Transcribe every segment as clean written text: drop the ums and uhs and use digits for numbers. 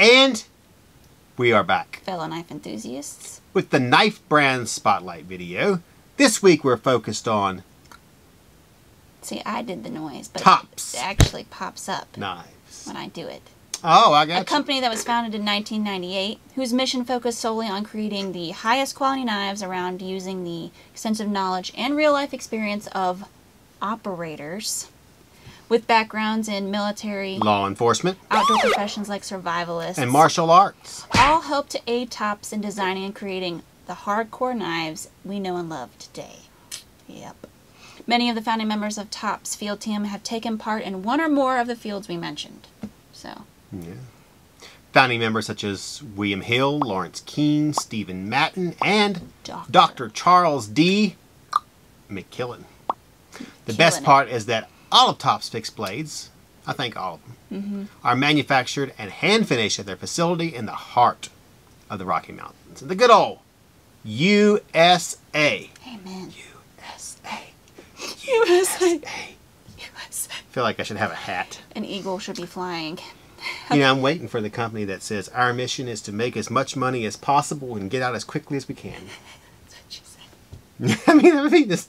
And we are back, fellow knife enthusiasts, with the Knife Brand Spotlight video. This week we're focused on... See, I did the noise, but Tops. It actually pops up knives when I do it. Oh, I got it. A company that was founded in 1998, whose mission focused solely on creating the highest quality knives around using the extensive knowledge and real-life experience of operators with backgrounds in military, law enforcement, outdoor professions like survivalists, and martial arts. All help to aid TOPS in designing and creating the hardcore knives we know and love today. Yep. Many of the founding members of TOPS field team have taken part in one or more of the fields we mentioned. So. Yeah. Founding members such as William Hill, Lawrence Keane, Stephen Matin, and Dr. Charles D. McKillen. The best part is that all of TOPS fixed blades, I think all of them, are manufactured and hand finished at their facility in the heart of the Rocky Mountains. The good old USA. Amen. USA. USA. USA. USA. I feel like I should have a hat. An eagle should be flying. You know, I'm waiting for the company that says, our mission is to make as much money as possible and get out as quickly as we can. That's what she said. I mean, this...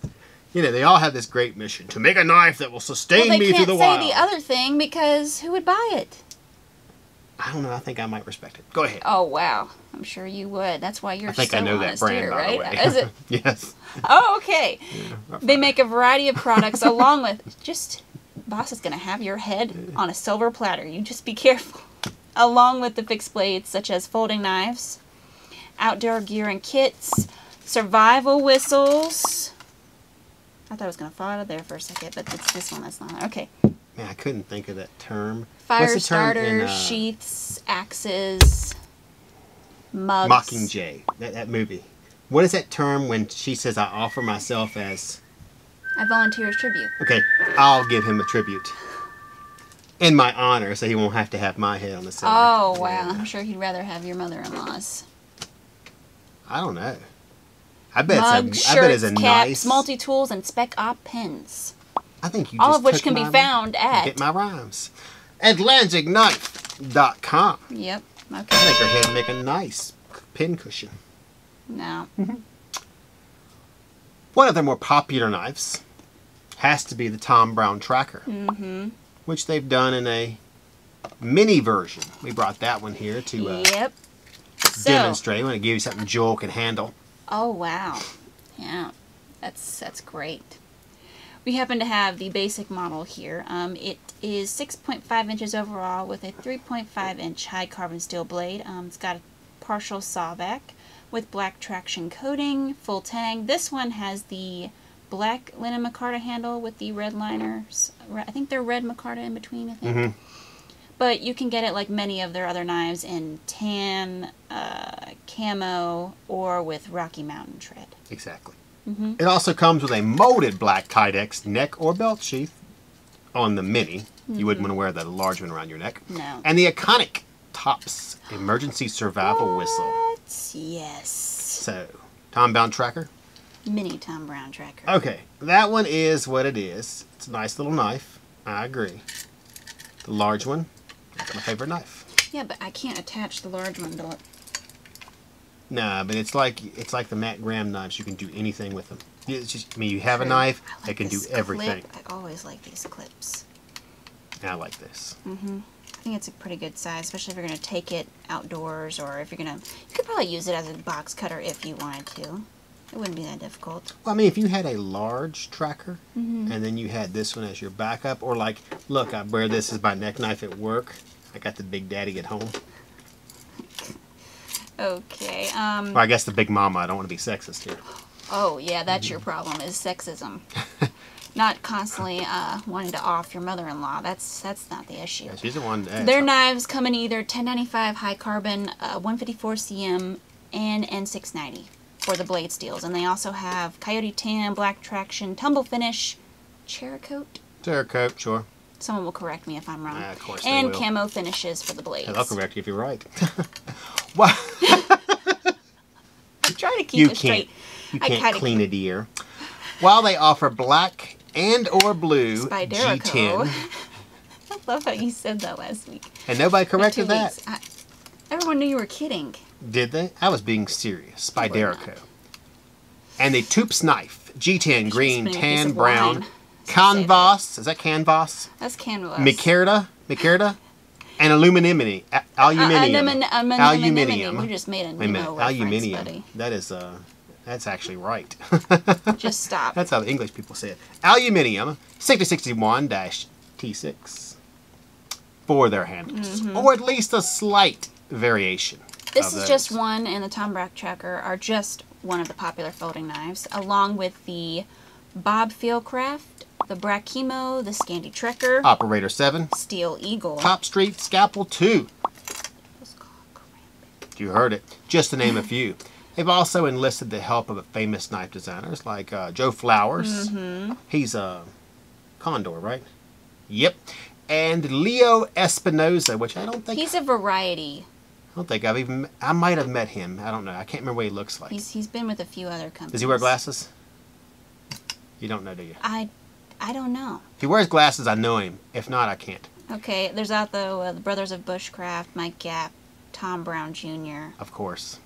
You know, they all have this great mission to make a knife that will sustain me through the wild. Well, they can't say the other thing because who would buy it? I don't know. I think I might respect it. Go ahead. Oh, wow. I'm sure you would. That's why you're so honest here, right? I think I know that brand, by the way. Is it? Yes. Oh, okay. Yeah, they make a variety of products along with... Just, boss is going to have your head on a silver platter. You just be careful. Along with the fixed blades such as folding knives, outdoor gear and kits, survival whistles... I thought I was going to fall out of there for a second, but it's this one that's not. Okay. Man, I couldn't think of that term. Fire starters, sheaths, axes, mugs. Mockingjay, that movie. What is that term when she says, I offer myself as... I volunteer as tribute. Okay, I'll give him a tribute. In my honor, so he won't have to have my head on the side. Oh, wow. I'm sure he'd rather have your mother-in-law's. I don't know. I bet it's a nice... multi-tools, and spec-op pins. I think you all of which can be found at... Get my rhymes. atlanticknife.com. Yep. Okay. I think her head make a nice pin cushion. No. One of their more popular knives has to be the Tom Brown Tracker, which they've done in a mini version. We brought that one here to demonstrate. I want to give you something Joel can handle. Oh, wow. Yeah, that's great. We happen to have the basic model here. It is 6.5 inches overall with a 3.5 inch high carbon steel blade. It's got a partial sawback with black traction coating, full tang. This one has the black linen Micarta handle with the red liners. I think they're red Micarta in between, I think. But you can get it like many of their other knives in tan, camo, or with Rocky Mountain tread. Exactly. It also comes with a molded black Kydex neck or belt sheath on the Mini. You wouldn't want to wear the large one around your neck. No. And the iconic TOPS Emergency Survival Whistle. Yes. So, Tom Brown Tracker? Mini Tom Brown Tracker. Okay. That one is what it is. It's a nice little knife. I agree. The large one. That's my favorite knife. Yeah, but I can't attach the large one to it. Nah, but it's like the Matt Graham knives. You can do anything with them. It's just, I mean, you have a knife that can do everything. I always like these clips. I like this. I think it's a pretty good size, especially if you're going to take it outdoors, or if you're going to... You could probably use it as a box cutter if you wanted to. It wouldn't be that difficult. Well, I mean, if you had a large tracker, and then you had this one as your backup, or like, look, I wear this as my neck knife at work. I got the big daddy at home. Okay. Well, I guess the big mama. I don't want to be sexist here. Oh, yeah, that's your problem, is sexism. Not constantly wanting to off your mother-in-law. That's not the issue. Yeah, she's the one. Their knives come in either 1095 high carbon, 154 cm, and N690. For the blade steels, and they also have coyote tan, black traction, tumble finish, Cerakote, sure. Someone will correct me if I'm wrong. Of course they will. Camo finishes for the blades. I'll correct you if you're right. Wow. I'm trying to keep it straight. You can't clean a deer. While they offer black and or blue G10. I love how you said that last week. And nobody corrected that. Everyone knew you were kidding. Did they? I was being serious. By Derrico. And the TOPS knife. G10, green, tan, brown. Canvas. Is that canvas? That's canvas. Micarta. Micarta. And aluminium. Aluminium. You just made a new reference, buddy. That is, that's actually right. Just stop. That's how the English people say it. Aluminum 6061-T6 for their handles. Mm-hmm. Or at least a slight variation. This is just one, and the Tom Brown Tracker are just one of the popular folding knives, along with the Bob Fieldcraft, the Brakimo, the Scandi Trekker, Operator 7, Steel Eagle, Top Street Scalpel 2. You heard it. Just to name a few. They've also enlisted the help of famous knife designers like Joe Flowers. Mm-hmm. He's a Condor, right? Yep. And Leo Espinosa, which I don't think... He's a variety. I don't think I've even... I might have met him. I don't know. I can't remember what he looks like. He's been with a few other companies. Does he wear glasses? You don't know, do you? I don't know. If he wears glasses, I know him. If not, I can't. Okay. There's also the Brothers of Bushcraft, Mike Gap, Tom Brown Jr. Of course.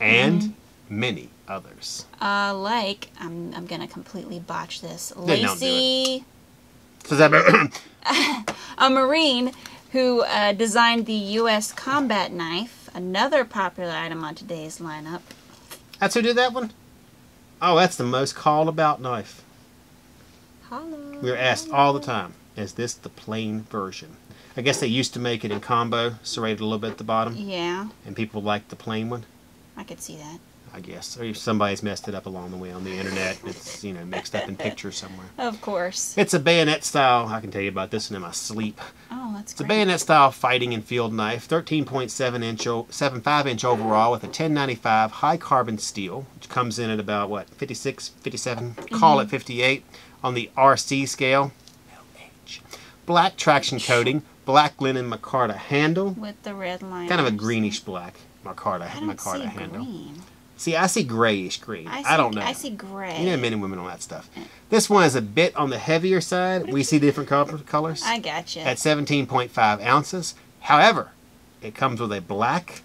And many others. Like, I'm going to completely botch this. Lacey. Does that matter? A Marine who designed the U.S. Combat Knife, another popular item on today's lineup. That's who did that one? Oh, that's the most called about knife. Hello. We were asked all the time, is this the plain version? I guess they used to make it in combo, serrated a little bit at the bottom. Yeah. And people liked the plain one. I could see that. I guess. Or if somebody's messed it up along the way on the internet. It's, you know, mixed up in pictures somewhere. Of course. It's a bayonet style. I can tell you about this one in my sleep. Oh, that's great. It's a bayonet style fighting and field knife. 13.75 inch overall with a 1095 high carbon steel, which comes in at about, what, 56, 57? Call it 58 on the RC scale. Black traction coating. Black linen micarta handle. With the red line. Kind of a greenish black micarta handle. Green. See, I see grayish green. I don't know. I see gray. You know, men and women on that stuff. This one is a bit on the heavier side. We see different colors. I gotcha. At 17.5 ounces. However, it comes with a black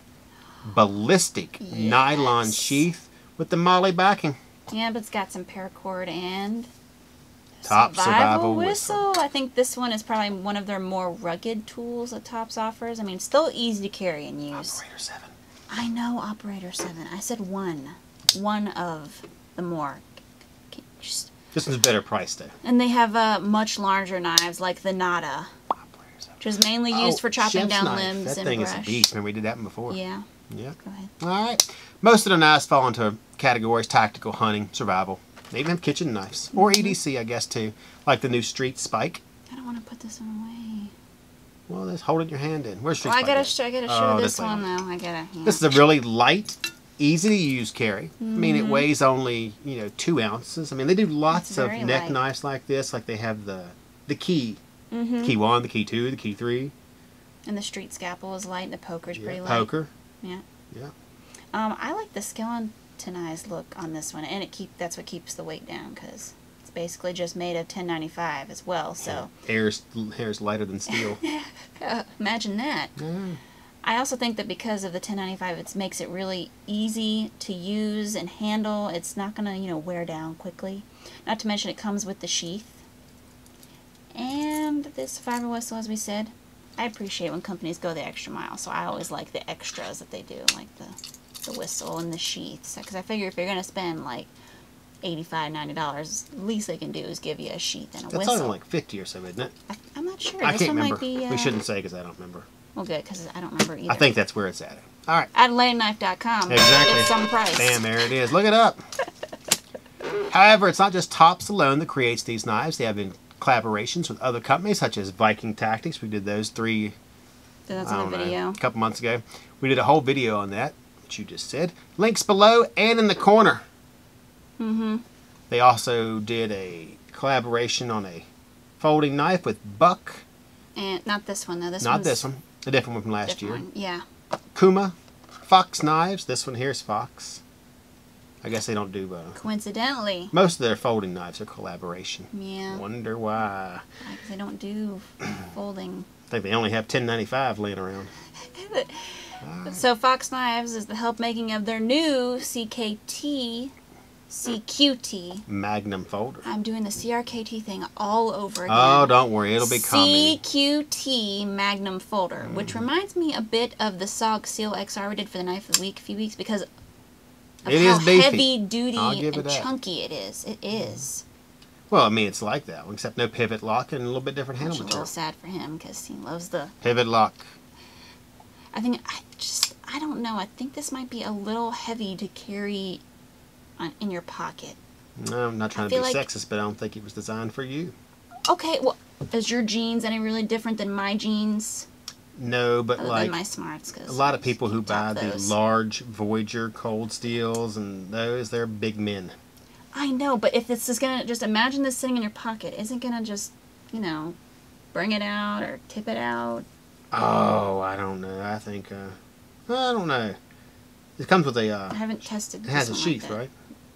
ballistic nylon sheath with the moly backing. Yeah, but it's got some paracord and... Top survival whistle. I think this one is probably one of their more rugged tools that Tops offers. I mean, still easy to carry and use. Operator 7. I know, Operator 7. I said one. One of the more. This is a better price, though. And they have much larger knives, like the Nada, which is mainly used for chopping down limbs and brush. That thing is a beast. Remember, we did that one before. Yeah. Yeah. Go ahead. All right. Most of the knives fall into categories: tactical, hunting, survival. They even have kitchen knives. Or EDC, I guess, too. Like the new Street Spike. I don't want to put this one away. Well, that's holding your hand in. Where's Street Spike? I gotta show this one, though. This is a really light, easy-to-use carry. I mean, it weighs only, you know, 2 ounces. I mean, they do lots of neck knives like this. Like, they have the key. Key 1, the key 2, the key 3. And the street scalpel is light, and the poker is pretty light. Poker. Yeah. Yeah. I like the skeletonized look on this one, and that's what keeps the weight down, because it's basically just made of 1095 as well. So hair's lighter than steel. Imagine that. I also think that because of the 1095, it makes it really easy to use and handle. It's not gonna, you know, wear down quickly. Not to mention it comes with the sheath and this fiber whistle, as we said. I appreciate when companies go the extra mile, so I always like the extras that they do, like the whistle and the sheaths, because I figure if you're going to spend like $85, $90, least they can do is give you a sheath and a whistle. That's only like 50 or so, isn't it? I'm not sure. I can't remember. We shouldn't say because I don't remember. Well, good, because I don't remember either. I think that's where it's at. All right. atlanticknife.com. Exactly. It's some price. Damn, there it is. Look it up. However, it's not just Tops alone that creates these knives. They have been collaborations with other companies such as Viking Tactics. We did those three. That's on a video. A couple months ago, we did a whole video on that. You just said links below and in the corner. They also did a collaboration on a folding knife with Buck, and not this one though. This one's a different one from last year. Yeah, Kuma, Fox Knives. This one here's Fox. I guess they don't do coincidentally. Most of their folding knives are collaboration. Yeah. Wonder why? They don't do folding. I think they only have 1095 laying around. Right. So Fox Knives is the help making of their new CQT Magnum Folder. I'm doing the CRKT thing all over again. Oh, don't worry. It'll be coming. CQT Magnum Folder, which reminds me a bit of the SOG Seal XR we did for the Knife of the Week a few weeks because of how heavy duty and chunky it is. It is. Well, I mean, it's like that one, except no pivot lock and a little bit different handle material. It's a little sad for him because he loves the... pivot lock. I think, I don't know. I think this might be a little heavy to carry in your pocket. No, I'm not trying to be sexist, but I don't think it was designed for you. Okay, well, is your jeans any really different than my jeans? No, but other like my smarts, cause a lot of people who buy the large Voyager cold steels and those, they're big men. I know, but if this is gonna, just imagine this sitting in your pocket, isn't gonna just, you know, bring it out or tip it out? Oh, I don't know. I think, I don't know. It comes with a, I haven't tested this. It has a sheath, like right?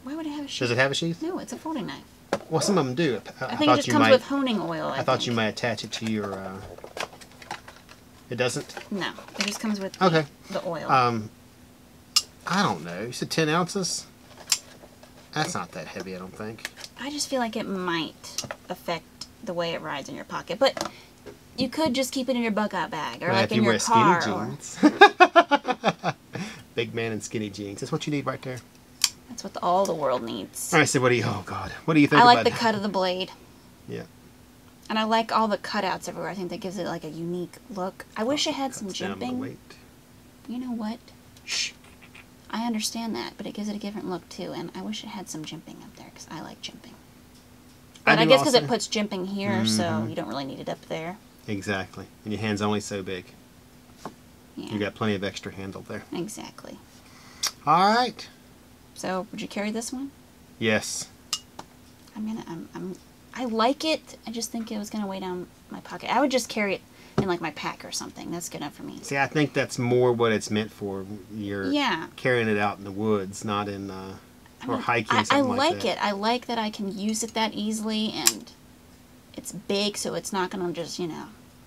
Why would it have a sheath? Does it have a sheath? No, it's a folding knife. Well, some of them do. I think it just comes with honing oil. I thought you might attach it to your, It doesn't? No, it just comes with the oil. I don't know. You said 10 ounces? That's not that heavy, I don't think. I just feel like it might affect the way it rides in your pocket. But you could just keep it in your bug-out bag or like in your car. Or... Big man in skinny jeans. That's what you need right there. That's what all the world needs. All right, so what do you... Oh, God. What do you think about that? I like the cut of the blade. Yeah. And I like all the cutouts everywhere. I think that gives it like a unique look. I wish it had some jimping. You know what? Shh. I understand that, but it gives it a different look too, and I wish it had some jimping up there because I like jimping. But I guess because it puts jimping here, so you don't really need it up there. Exactly, and your hand's only so big. Yeah. You got plenty of extra handle there. Exactly. All right. So, would you carry this one? Yes. I like it. I just think it was gonna weigh down my pocket. I would just carry it in like my pack or something. That's good enough for me. See, I think that's more what it's meant for. You're carrying it out in the woods, not in or hiking. I like it. I like that I can use it that easily, and it's big, so it's not gonna just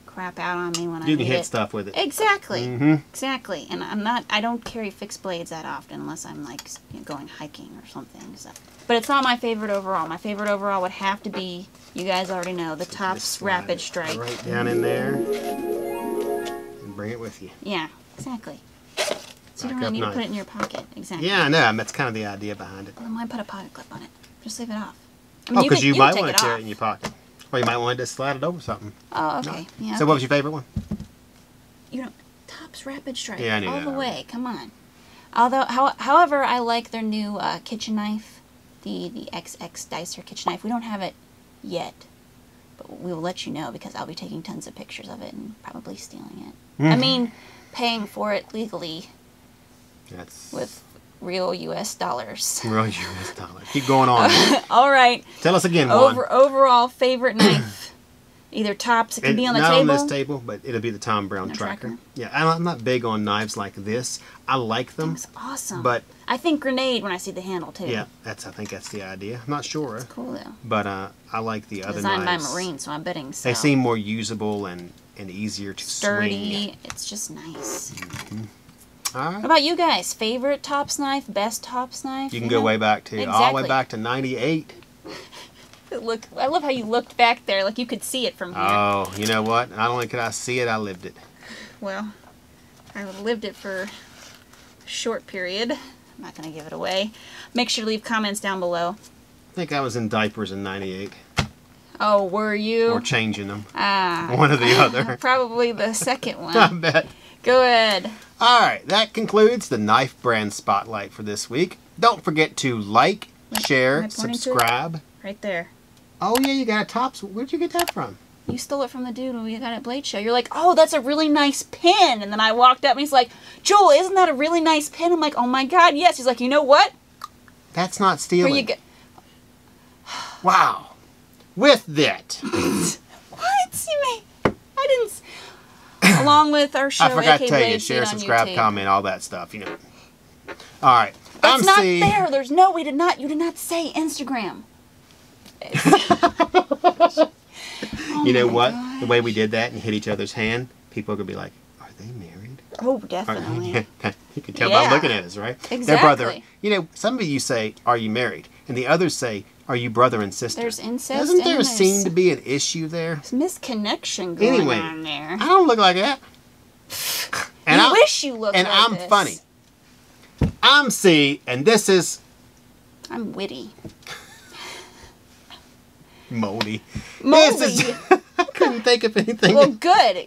crap out on me when I need it. You can hit stuff with it. Exactly. Mm-hmm. Exactly. And I'm not. I don't carry fixed blades that often unless I'm like going hiking or something. So. But it's not my favorite overall. My favorite overall would have to be, you guys already know, the TOPS Rapid Strike. Right down in there and bring it with you. Yeah, exactly. So you don't really need to put it in your pocket. Exactly. Yeah, I know. That's kind of the idea behind it. Well, I might put a pocket clip on it. Just leave it off. I mean, because you might want to carry it in your pocket. Or you might want to just slide it over something. Oh, okay. No. Yeah. So what was your favorite one? You know, TOPS Rapid Strike. Yeah, I knew that. All the way. Come on. Although, however, I like their new kitchen knife. The XX Dicer kitchen knife. We don't have it yet, but we will let you know because I'll be taking tons of pictures of it and probably stealing it. I mean, paying for it legally with real U.S. dollars. Real U.S. dollars. Keep going on. All right. Tell us again, overall favorite knife. Either TOPS. It can be on the table. Not on this table, but it'll be the Tom Brown Tracker. Yeah, I'm not big on knives like this. I like them. It's awesome. But I think grenade when I see the handle too. Yeah, that's. I think that's the idea. I'm not sure. It's cool though. But I like the other knives. Designed by Marines, so I'm betting so. They seem more usable and easier to swing. Sturdy. It's just nice. All right. What about you guys? Favorite TOPS knife? Best TOPS knife? You can go way back to all the way back to '98. Look, I love how you looked back there, like you could see it from here. Oh, you know what? Not only could I see it, I lived it. Well, I lived it for a short period. I'm not going to give it away. Make sure to leave comments down below. I think I was in diapers in '98. Oh, were you? Or changing them. Ah. One or the other. Probably the second one. I bet. Go ahead. All right, that concludes the Knife Brand Spotlight for this week. Don't forget to like, share, subscribe. Right there. Oh, yeah, you got a TOPS. Where'd you get that from? You stole it from the dude when we got at Blade Show. You're like, oh, that's a really nice pin. And then I walked up and he's like, Joel, isn't that a really nice pin? I'm like, oh, my God, yes. He's like, you know what? That's not stealing. Here you go. Wow. With that. What? You mean? I didn't. Along with our show, I forgot to tell you, share, subscribe, comment, all that stuff, you know. All right. That's not fair. There's no, we did not. You did not say Instagram. Oh, you know what? Gosh. The way we did that and hit each other's hand, people are going to be like, are they married? Oh, definitely. You can tell by looking at us, right? Exactly. They're brother. You know, some of you say, are you married? And the others say, are you brother and sister? There's incest. Doesn't there seem to be an issue there? There's misconnection going on there. I don't look like that. And I wish you looked like that. And I'm funny. I'm C, and this is... I'm witty. Moldy. Moldy. I couldn't think of anything. Well, good.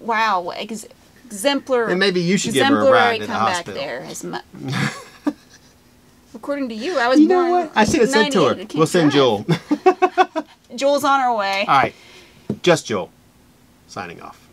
Wow. Exemplary. And maybe you should give her a ride to the hospital. According to you, I was born. You know what? I should have said to her, we'll send Joel. Joel's on her way. All right. Just Joel. Signing off.